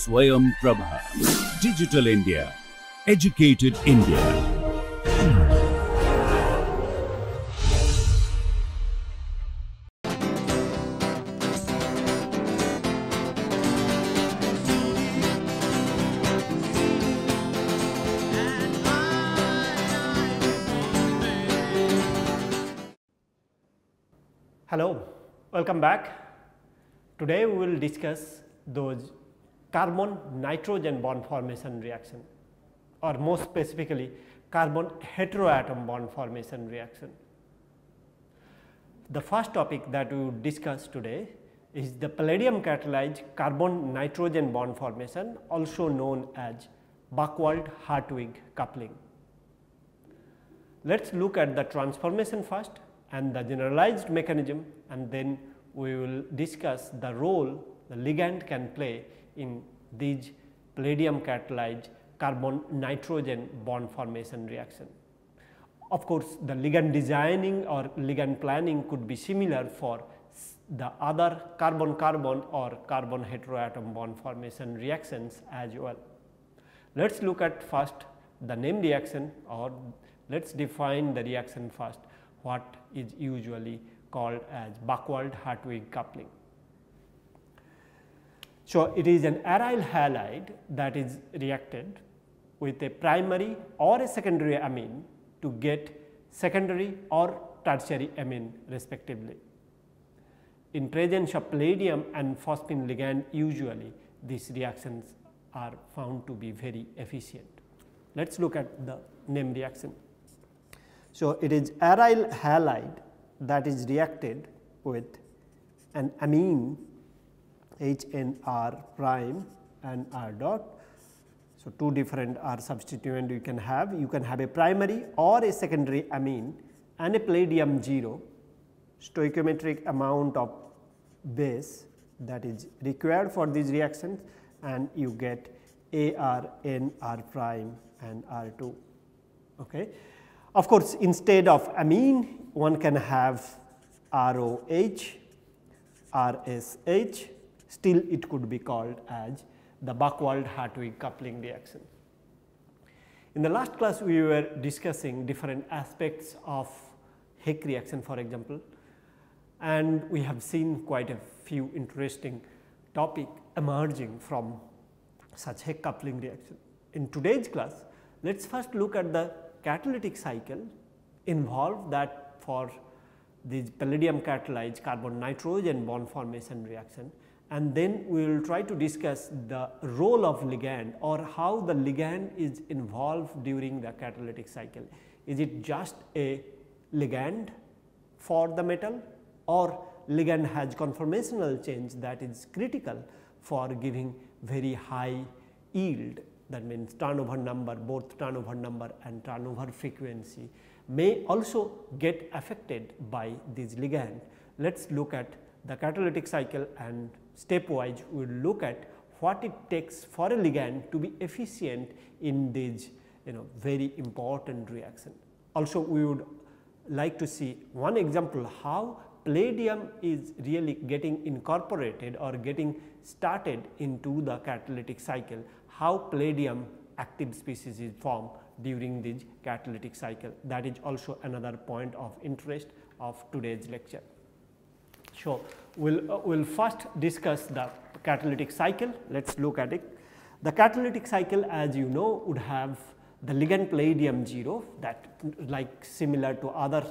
Swayam Prabha. Digital India. Educated India. Hello, welcome back. Today we will discuss those carbon-nitrogen bond formation reaction, or more specifically carbon heteroatom bond formation reaction. The first topic that we will discuss today is the palladium catalyzed carbon-nitrogen bond formation, also known as Buchwald-Hartwig coupling. Let us look at the transformation first and the generalized mechanism, and then we will discuss the role the ligand can play in these palladium catalyzed carbon nitrogen bond formation reaction. Of course, the ligand designing or ligand planning could be similar for the other carbon-carbon or carbon heteroatom bond formation reactions as well. Let us look at first the name reaction, or let us define the reaction first, what is usually called as Buchwald-Hartwig coupling. So, it is an aryl halide that is reacted with a primary or a secondary amine to get secondary or tertiary amine respectively. In presence of palladium and phosphine ligand, usually these reactions are found to be very efficient. Let us look at the name reaction. So, it is aryl halide that is reacted with an amine HNR prime and R dot. So, two different R substituent you can have. You can have a primary or a secondary amine and a palladium 0, stoichiometric amount of base that is required for these reactions, and you get ArNR prime and R2. Okay. Of course, instead of amine, one can have ROH, RSH, still it could be called as the Buchwald-Hartwig coupling reaction. In the last class, we were discussing different aspects of Heck reaction, for example, and we have seen quite a few interesting topics emerging from such Heck coupling reaction. In today's class, let us first look at the catalytic cycle involved that for these palladium catalyzed carbon nitrogen bond formation reaction, and then we will try to discuss the role of ligand, or how the ligand is involved during the catalytic cycle. Is it just a ligand for the metal, or ligand has conformational change that is critical for giving very high yield? That means turnover number, both turnover number and turnover frequency may also get affected by this ligand. Let us look at the catalytic cycle, and stepwise we will look at what it takes for a ligand to be efficient in these very important reaction. Also, we would like to see one example how palladium is really getting incorporated or getting started into the catalytic cycle, how palladium active species is formed during this catalytic cycle. That is also another point of interest of today's lecture. So, we'll first discuss the catalytic cycle. Let us look at it. The catalytic cycle, as you know, would have the ligand palladium 0, that like similar to other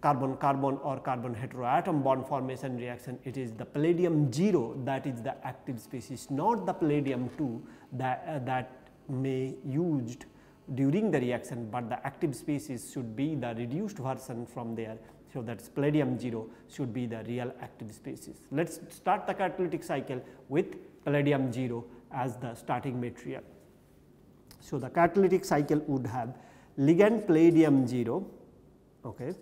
carbon-carbon or carbon heteroatom bond formation reaction, it is the palladium 0 that is the active species, not the palladium 2 that may used during the reaction, but the active species should be the reduced version from there. So, that is palladium 0 should be the real active species. Let us start the catalytic cycle with palladium 0 as the starting material. So, the catalytic cycle would have ligand palladium 0. Okay.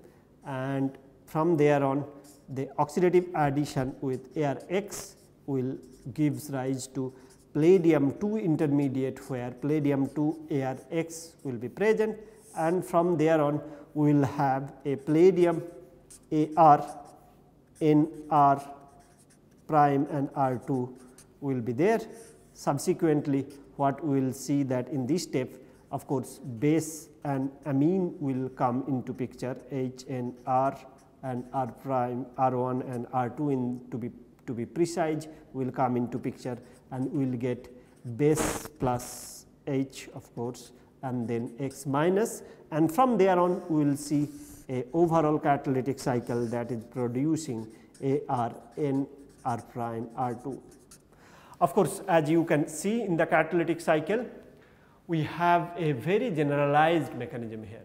And from there on, the oxidative addition with ArX will gives rise to palladium 2 intermediate, where palladium 2 ArX will be present, and from there on we will have a palladium Ar NR prime and R2 will be there. Subsequently, what we will see that in this step, of course, base and amine will come into picture, H and R prime, R1 and R2 to be precise will come into picture, and we will get base plus H of course, and then X minus, and from there on we will see a overall catalytic cycle that is producing AR, N, R prime, R2. Of course, as you can see in the catalytic cycle, we have a very generalized mechanism here.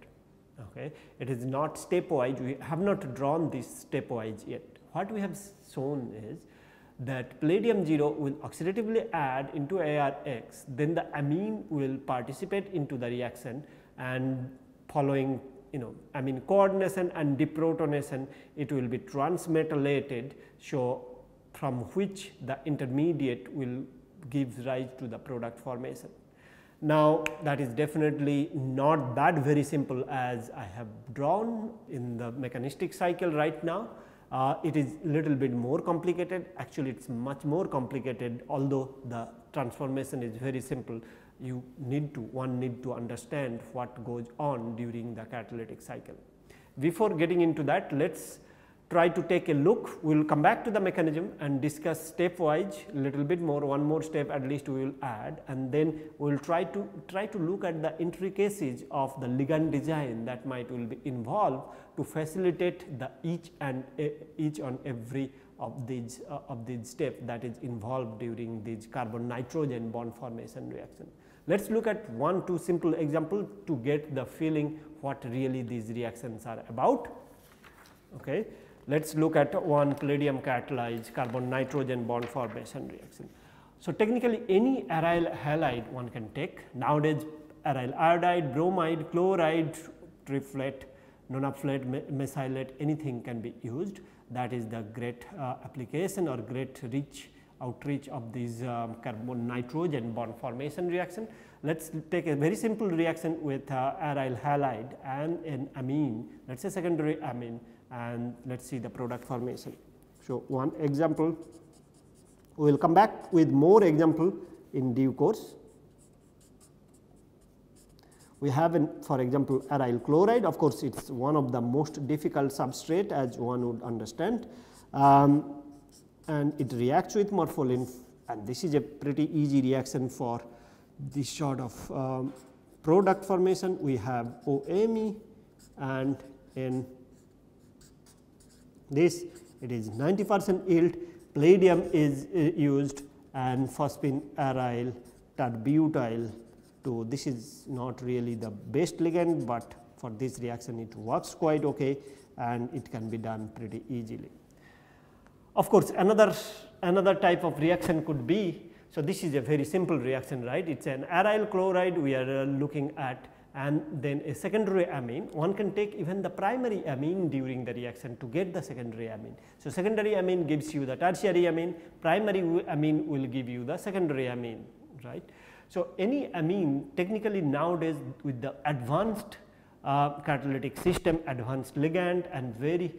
Okay. It is not stepwise, we have not drawn this stepwise yet. What we have shown is that palladium 0 will oxidatively add into ARX, then the amine will participate into the reaction, and following amine coordination and deprotonation, it will be transmetallated. So, from which the intermediate will give rise to the product formation. Now, that is definitely not that very simple as I have drawn in the mechanistic cycle right now. It is little bit more complicated, actually it is much more complicated, although the transformation is very simple. One need to understand what goes on during the catalytic cycle. Before getting into that, let us try to take a look. We will come back to the mechanism and discuss stepwise little bit more, one more step at least we will add, and then we will try to look at the intricacies of the ligand design that might will be involved to facilitate the each and every of these steps that is involved during this carbon nitrogen bond formation reaction. Let us look at two simple examples to get the feeling what really these reactions are about. Okay. Let us look at one palladium catalyzed carbon nitrogen bond formation reaction. So, technically any aryl halide one can take. Nowadays aryl iodide, bromide, chloride, triplet, nonaphthalate, methylate, anything can be used. That is the great application or great outreach of these carbon nitrogen bond formation reaction. Let us take a very simple reaction with aryl halide and an amine, let us say secondary amine, and let us see the product formation. So, one example, we will come back with more example in due course. We have for example, aryl chloride, of course, it is one of the most difficult substrate as one would understand, and it reacts with morpholin, and this is a pretty easy reaction for this sort of product formation. We have OMe and N. This it is 90% yield, palladium is used, and phosphine-aryl tarbutyl 2. This is not really the best ligand, but for this reaction it works quite okay, and it can be done pretty easily. Of course, another type of reaction could be, so this is a very simple reaction, right? It is an aryl chloride we are looking at, and then a secondary amine. One can take even the primary amine during the reaction to get the secondary amine. So, secondary amine gives you the tertiary amine, primary amine will give you the secondary amine, right. So, any amine technically nowadays with the advanced catalytic system, advanced ligand, and very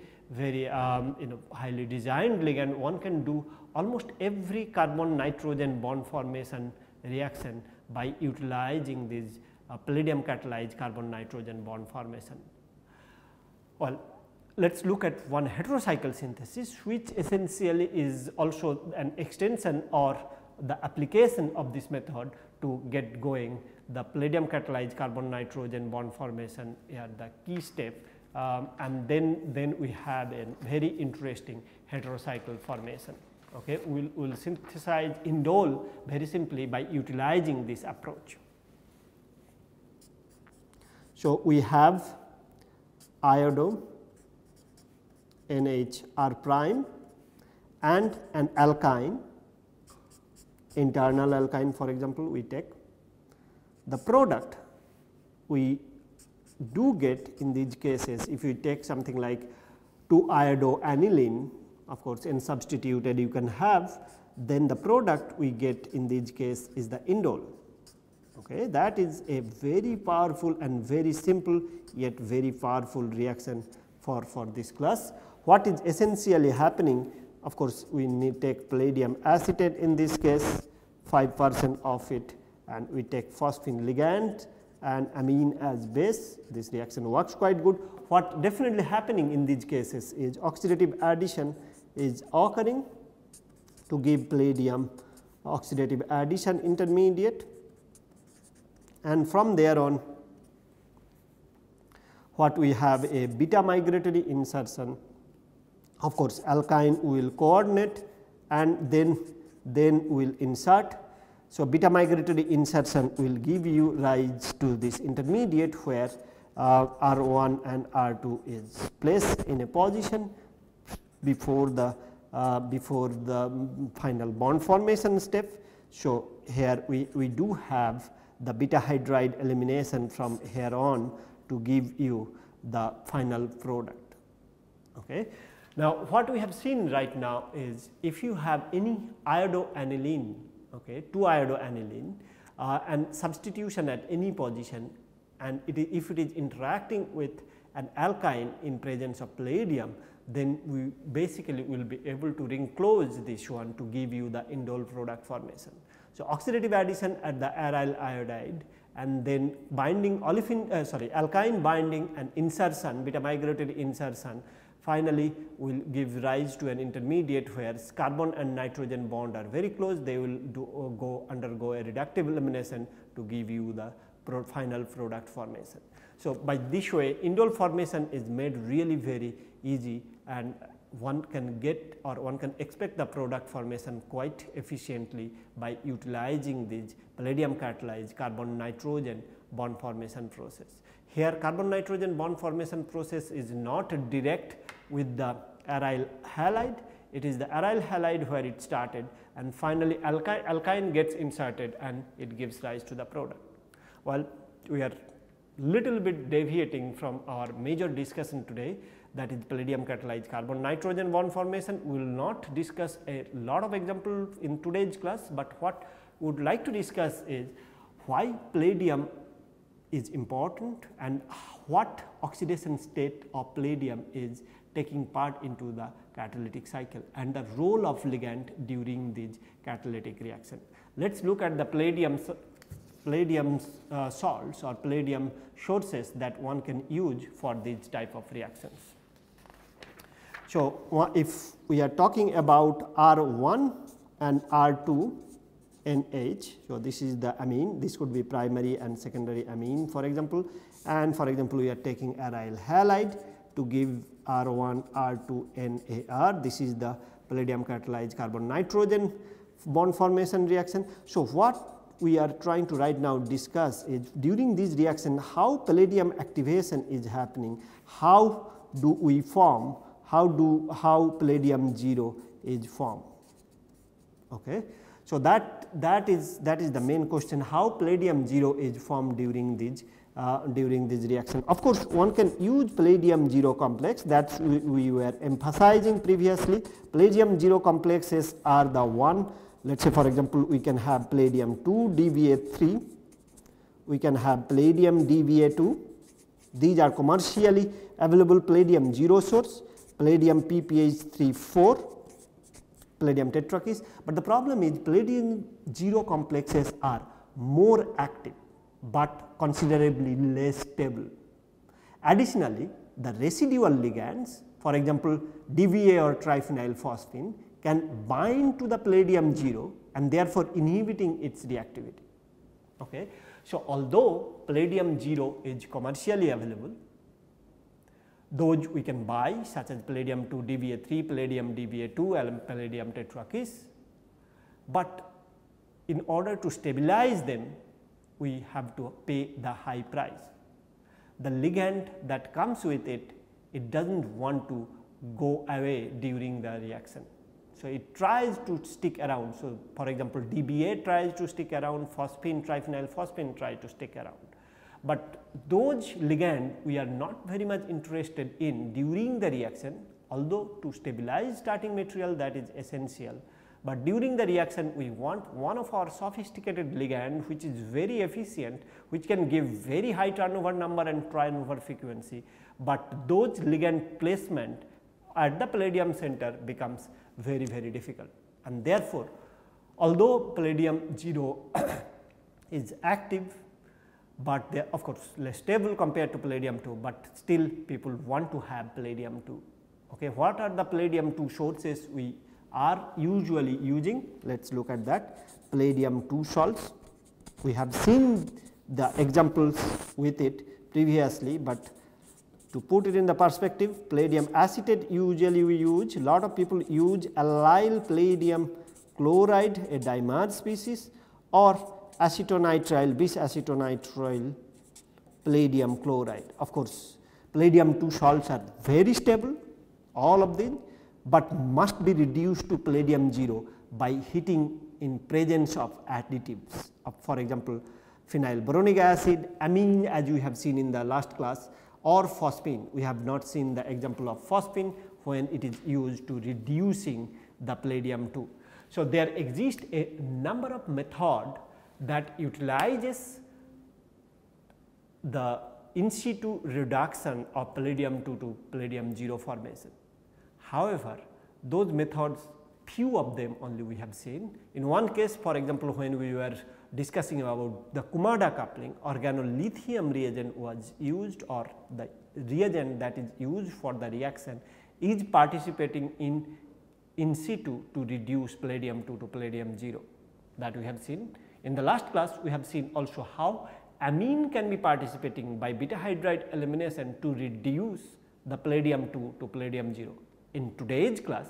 highly designed ligand, one can do almost every carbon nitrogen bond formation reaction by utilizing these palladium catalyzed carbon nitrogen bond formation. Well, let us look at one heterocycle synthesis, which essentially is also an extension or the application of this method to get going the palladium catalyzed carbon nitrogen bond formation are the key step, and then we have a very interesting heterocycle formation. Okay. We will synthesize indole very simply by utilizing this approach. So, we have iodome, NH R prime, and an alkyne, internal alkyne for example, we take. The product we do get in these cases, if you take something like 2-iodoaniline, of course, N substituted you can have, then the product we get in this case is the indole. Okay, that is a very powerful and very simple yet very powerful reaction for this class. What is essentially happening, of course, we need take palladium acetate in this case, 5% of it, and we take phosphine ligand and amine as base. This reaction works quite good. What definitely happening in these cases is oxidative addition is occurring to give palladium oxidative addition intermediate, and from there on what we have a beta migratory insertion. Of course, alkyne will coordinate and then will insert. So, beta migratory insertion will give you rise to this intermediate where R1 and R2 is placed in a position before the final bond formation step. So, here we do have the beta hydride elimination from here on to give you the final product. Okay. Now, what we have seen right now is if you have any iodoaniline, okay, 2-iodoaniline and substitution at any position, and if it is interacting with an alkyne in presence of palladium, then we basically will be able to ring close this one to give you the indole product formation. So, oxidative addition at the aryl iodide and then binding olefin, alkyne binding and insertion, beta migratory insertion finally will give rise to an intermediate where carbon and nitrogen bond are very close. They will undergo a reductive elimination to give you the final product formation. So, by this way indole formation is made really very easy, and one can get or one can expect the product formation quite efficiently by utilizing these palladium catalyzed carbon nitrogen bond formation process. Here carbon nitrogen bond formation process is not direct with the aryl halide, it is the aryl halide where it started, and finally alkyne gets inserted and it gives rise to the product. Well, we are little bit deviating from our major discussion today, that is palladium catalyzed carbon nitrogen bond formation. We will not discuss a lot of examples in today's class, but what we would like to discuss is why palladium is important and what oxidation state of palladium is taking part into the catalytic cycle and the role of ligand during this catalytic reaction. Let us look at the palladium salts or palladium sources that one can use for these type of reactions. So, if we are talking about R1 and R2 NH, so this is the amine, this could be primary and secondary amine for example, and for example, we are taking aryl halide to give R1 R2 NAR, this is the palladium catalyzed carbon nitrogen bond formation reaction. So, what we are trying to right now discuss is during this reaction how palladium activation is happening, how do we form, how palladium 0 is formed. Okay. So, that is the main question, how palladium 0 is formed during this reaction. Of course, one can use palladium 0 complex that we were emphasizing previously. Palladium 0 complexes are the one. Let us say for example, we can have palladium 2 DVA3, we can have palladium DVA2, these are commercially available palladium 0 source, palladium PPH3,4, palladium tetrakis, but the problem is palladium 0 complexes are more active, but considerably less stable. Additionally, the residual ligands, for example, DVA or triphenyl phosphine, can bind to the palladium 0 and therefore inhibiting its reactivity. Okay. So, although palladium 0 is commercially available, those we can buy such as palladium 2 DVA3, palladium DVA2 and palladium tetrakis, but in order to stabilize them we have to pay the high price. The ligand that comes with it, it does not want to go away during the reaction. So, it tries to stick around. So, for example, DBA tries to stick around, phosphine, triphenyl phosphine try to stick around. But those ligand we are not very much interested in during the reaction, although to stabilize starting material that is essential. But during the reaction we want one of our sophisticated ligand which is very efficient, which can give very high turnover number and turnover frequency, but those ligand placement at the palladium center becomes very difficult, and therefore Although palladium 0 is active, but they are of course less stable compared to palladium 2, but still people want to have palladium 2. Okay, what are the palladium 2 sources we are usually using? Let us look at that. Palladium 2 salts, we have seen the examples with it previously, but to put it in the perspective, palladium acetate usually we use, lot of people use allyl palladium chloride, a dimer species, or acetonitrile, bis acetonitrile palladium chloride. Of course, palladium 2 salts are very stable, all of them, but must be reduced to palladium 0 by heating in presence of additives of, for example, phenylboronic acid, amine as we have seen in the last class, or phosphine. We have not seen the example of phosphine when it is used to reducing the palladium 2. So, there exist a number of methods that utilizes the in situ reduction of palladium 2 to palladium 0 formation. However, those methods, few of them only we have seen. In one case, for example, when we were discussing about the Kumada coupling, organolithium reagent was used, or the reagent that is used for the reaction is participating in situ to reduce palladium 2 to palladium 0, that we have seen. In the last class, we have seen also how amine can be participating by beta hydride elimination to reduce the palladium 2 to palladium 0. In today's class,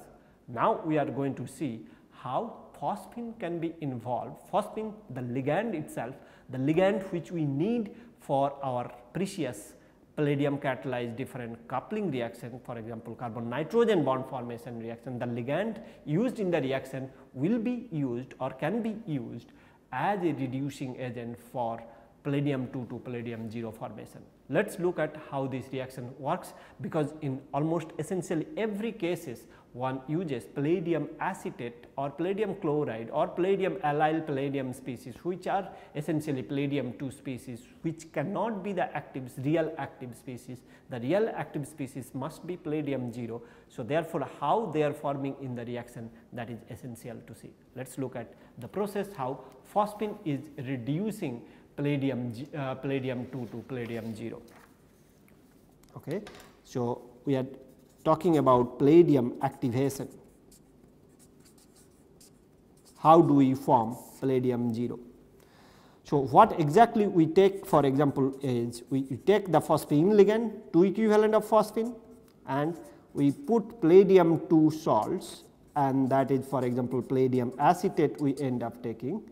now we are going to see how phosphine can be involved. Phosphine, the ligand itself, the ligand which we need for our precious palladium catalyzed different coupling reaction, for example, carbon nitrogen bond formation reaction, the ligand used in the reaction will be used or can be used as a reducing agent for palladium 2 to palladium 0 formation. Let us look at how this reaction works, because in almost essentially every cases one uses palladium acetate or palladium chloride or palladium allyl palladium species, which are essentially palladium 2 species, which cannot be the active, real active species. The real active species must be palladium 0. So, therefore, how they are forming in the reaction, that is essential to see. Let us look at the process how phosphine is reducing palladium 2 to palladium 0. Okay. So, we are talking about palladium activation. How do we form palladium 0? So, what exactly we take, for example, is we take the phosphine ligand, 2 equivalent of phosphine, and we put palladium 2 salts, and that is, for example, palladium acetate we end up taking.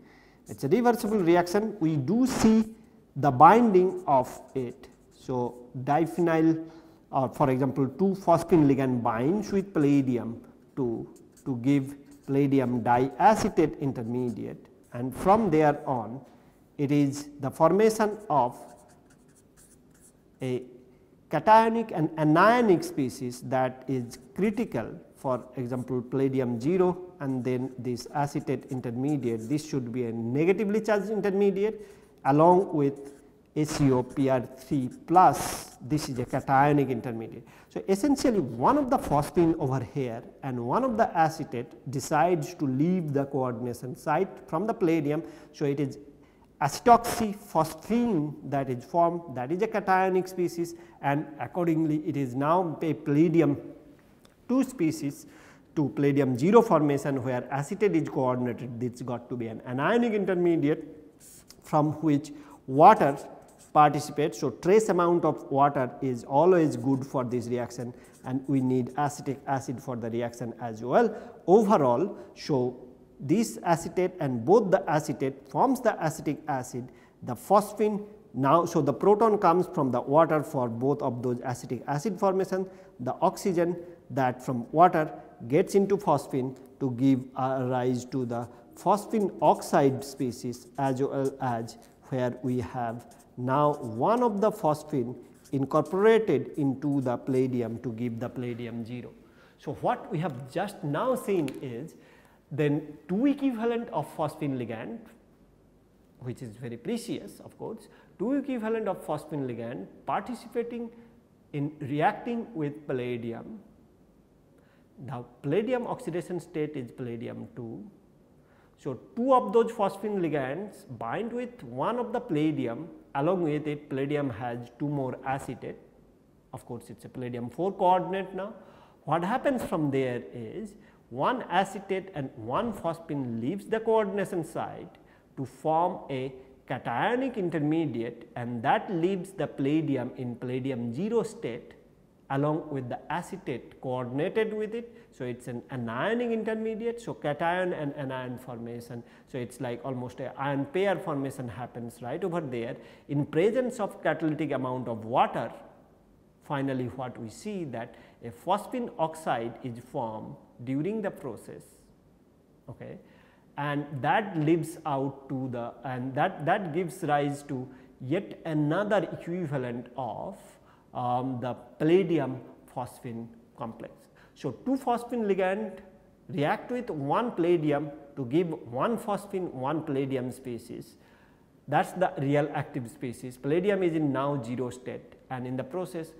It is a reversible reaction. We do see the binding of it. So, diphenyl, or for example, 2 phosphine ligand binds with palladium 2 to give palladium diacetate intermediate, and from there on it is the formation of a cationic and anionic species that is critical, for example, palladium 0 and then this acetate intermediate. This should be a negatively charged intermediate along with SeO-PR3 plus, this is a cationic intermediate. So, essentially one of the phosphine over here and one of the acetate decides to leave the coordination site from the palladium. So, it is acetoxyphosphine that is formed, that is a cationic species, and accordingly it is now a palladium 2 species to palladium 0 formation, where acetate is coordinated. This got to be an anionic intermediate from which water participates. So, trace amount of water is always good for this reaction, and we need acetic acid for the reaction as well overall. So, this acetate and both the acetate forms the acetic acid, the phosphine now. So, the proton comes from the water for both of those acetic acid formation, the oxygen that from water gets into phosphine to give rise to the phosphine oxide species, as well as where we have now one of the phosphine incorporated into the palladium to give the palladium 0. So, what we have just now seen is then 2 equivalent of phosphine ligand, which is very precious of course, 2 equivalent of phosphine ligand participating in reacting with palladium. Now, palladium oxidation state is palladium 2. So, two of those phosphine ligands bind with one of the palladium, along with it palladium has two more acetate. Of course, it is a palladium 4 coordinate now. What happens from there is one acetate and one phosphine leaves the coordination site to form a cationic intermediate, and that leaves the palladium in palladium 0 state along with the acetate coordinated with it. So, it is an anionic intermediate. So, cation and anion formation. So, it is like almost a ion pair formation happens right over there. In presence of catalytic amount of water, finally, what we see that a phosphine oxide is formed during the process. Okay. And that leads out to the and that gives rise to yet another equivalent of the palladium phosphine complex. So, two phosphine ligand react with one palladium to give one phosphine, one palladium species. That is the real active species. Palladium is in now 0 state, and in the process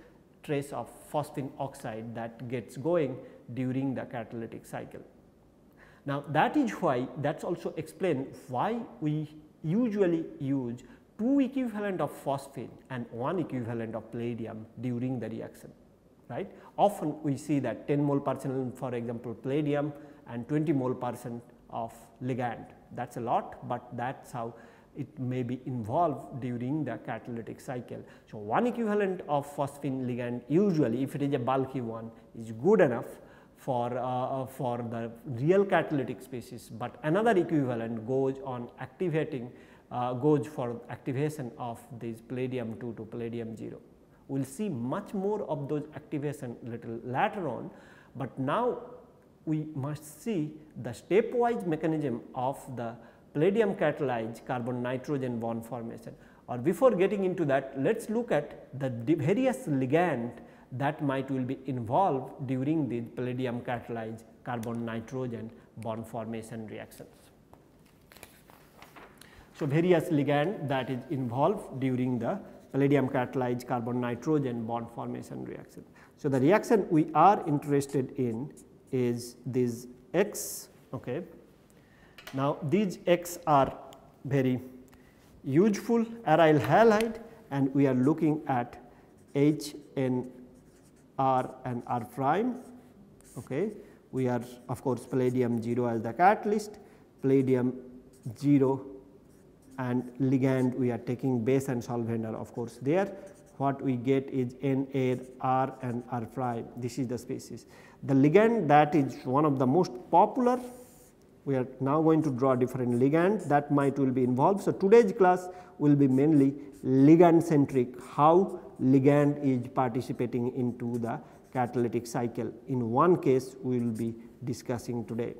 trace of phosphine oxide that gets going during the catalytic cycle. Now, that is why that is also explained why we usually use two equivalent of phosphine and one equivalent of palladium during the reaction, right. Often we see that 10 mole percent for example palladium and 20 mole percent of ligand, that is a lot, but that is how it may be involved during the catalytic cycle. So, one equivalent of phosphine ligand usually, if it is a bulky one, is good enough for the real catalytic species, but another equivalent goes on activating goes for activation of these palladium 2 to palladium 0. We will see much more of those activation little later on, but now we must see the stepwise mechanism of the palladium catalyzed carbon nitrogen bond formation. Or before getting into that, let us look at the various ligand that might will be involved during the palladium catalyzed carbon nitrogen bond formation reactions. So, various ligand that is involved during the palladium catalyzed carbon nitrogen bond formation reaction. So, the reaction we are interested in is these X. Okay. Now, these X are very useful aryl halide, and we are looking at H and R and R prime. Okay. We are of course palladium 0 as the catalyst, palladium 0 and ligand we are taking base and solvent are of course there. What we get is Na, R and R prime, this is the species. The ligand that is one of the most popular, we are now going to draw different ligand that might will be involved. So, today's class will be mainly ligand centric, how ligand is participating into the catalytic cycle. In one case we will be discussing today,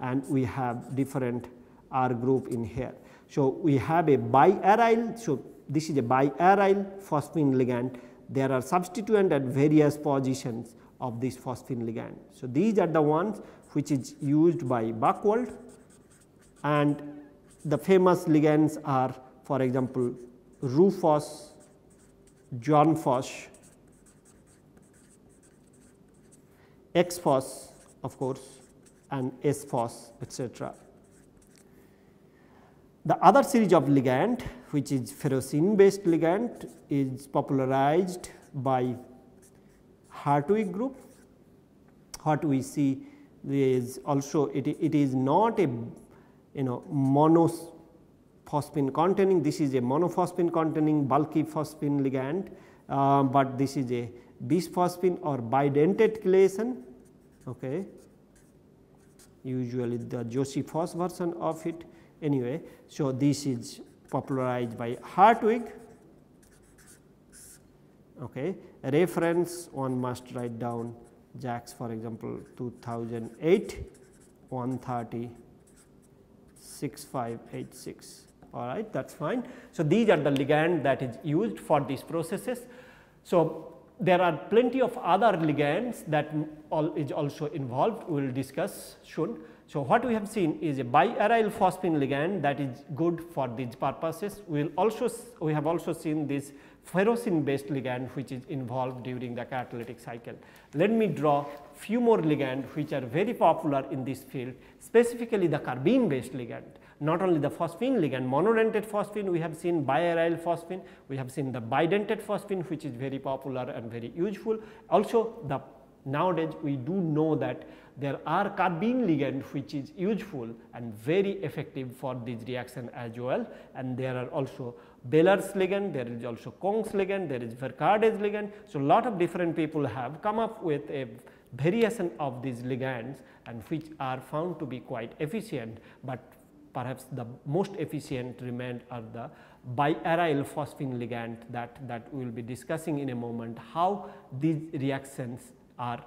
and we have different R group in here. So, we have a biaryl. So, this is a biaryl phosphine ligand. There are substituents at various positions of this phosphine ligand. So, these are the ones which is used by Buchwald, and the famous ligands are for example RuPhos, JohnPhos, XPhos of course, and SPhos, etc. The other series of ligand, which is ferrocene based ligand, is popularized by Hartwig group. What we see is also it is not a monophosphine containing, this is a monophosphine containing bulky phosphine ligand, but this is a bisphosphine or bidentate chelation. Okay. Usually the Josiphos version of it anyway. So, this is popularized by Hartwig. Okay. Reference one must write down Jacks for example 2008 130 6586, all right, that is fine. So, these are the ligand that is used for these processes. So, there are plenty of other ligands that is also involved, we will discuss soon. So, what we have seen is a biaryl phosphine ligand that is good for these purposes. We have also seen this ferrocin-based ligand which is involved during the catalytic cycle. Let me draw few more ligands which are very popular in this field, specifically the carbene-based ligand. Not only the phosphine ligand, monodentate phosphine, we have seen biaryl phosphine, we have seen the bidentate phosphine which is very popular and very useful. Also, the nowadays we do know that there are carbene ligand which is useful and very effective for this reaction as well, and there are also Beller's ligand, there is also Kong's ligand, there is Verkade's ligand. So, lot of different people have come up with a variation of these ligands and which are found to be quite efficient, but perhaps the most efficient remained are the biaryl phosphine ligand that we will be discussing in a moment, how these reactions are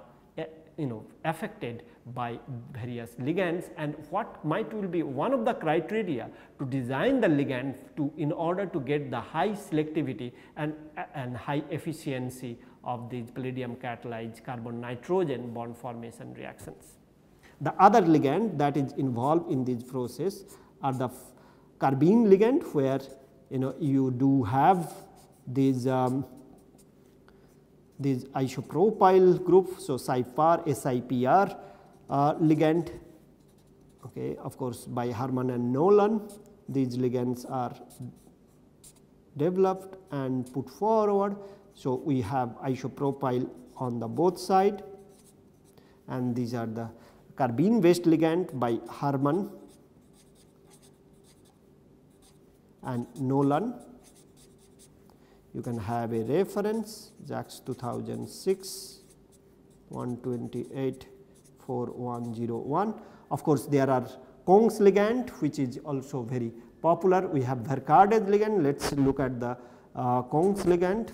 affected by various ligands and what might will be one of the criteria to design the ligand in order to get the high selectivity and high efficiency of these palladium catalyzed carbon nitrogen bond formation reactions. The other ligand that is involved in this process are the carbene ligand, where you do have these isopropyl group, so SIPr ligand, okay, of course by Herman and Nolan. These ligands are developed and put forward. So, we have isopropyl on the both side, and these are the carbene based ligand by Herman and Nolan. You can have a reference JACS 2006 1284101. Of course, there are Kong's ligand which is also very popular. We have Verkade's ligand. Let us look at the Kong's ligand.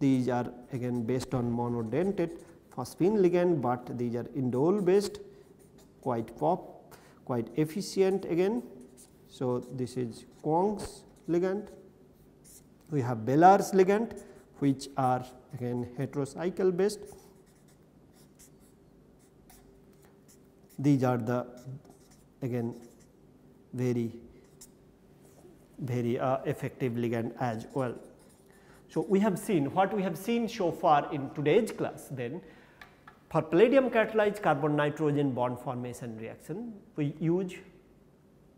These are again based on monodentate phosphine ligand, but these are indole based, quite efficient again. So, this is Kong's ligand. We have Beller's ligand which are again heterocycle based. These are the again very effective ligand as well. So, we have seen what we have seen so far in today's class. Then for palladium catalyzed carbon nitrogen bond formation reaction, we use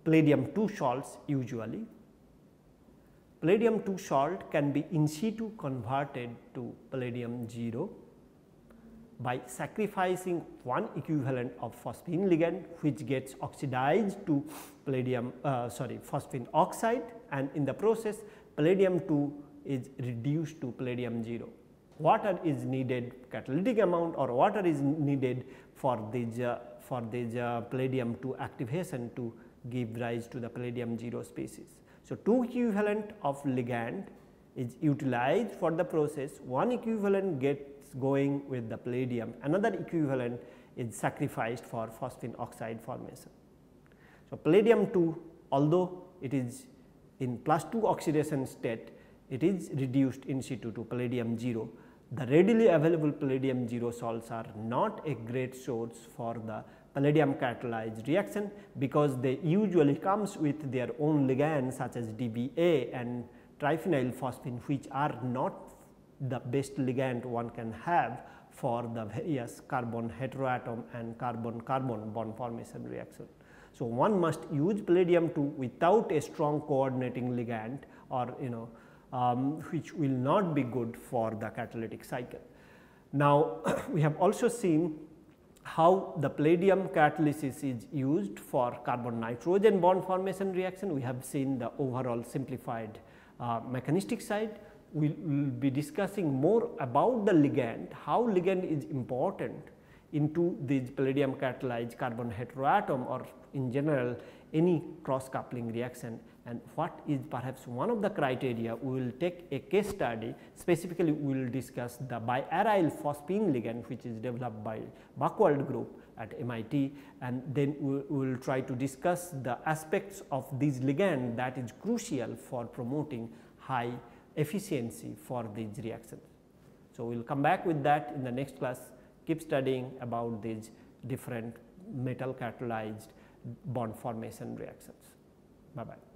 palladium 2 salts usually. Palladium 2 salt can be in situ converted to palladium 0 by sacrificing one equivalent of phosphine ligand which gets oxidized to palladium phosphine oxide, and in the process palladium 2 is reduced to palladium 0. Water is needed, catalytic amount or water is needed for this palladium 2 activation to give rise to the palladium 0 species. So, 2 equivalent of ligand is utilized for the process, one equivalent gets going with the palladium, another equivalent is sacrificed for phosphine oxide formation. So, palladium 2, although it is in +2 oxidation state, it is reduced in situ to palladium 0. The readily available palladium 0 salts are not a great source for the palladium catalyzed reaction, because they usually comes with their own ligands such as DBA and triphenyl phosphine, which are not the best ligand one can have for the various carbon heteroatom and carbon-carbon bond formation reaction. So, one must use palladium 2 without a strong coordinating ligand or which will not be good for the catalytic cycle. Now, we have also seen how the palladium catalysis is used for carbon nitrogen bond formation reaction. We have seen the overall simplified mechanistic side. We will be discussing more about the ligand, how ligand is important into this palladium catalyzed carbon heteroatom or in general any cross coupling reaction, and what is perhaps one of the criteria. We will take a case study, specifically we will discuss the biaryl phosphine ligand which is developed by Buchwald group at MIT, and then we will try to discuss the aspects of this ligand that is crucial for promoting high efficiency for these reactions. So, we will come back with that in the next class. Keep studying about these different metal catalyzed bond formation reactions. Bye bye.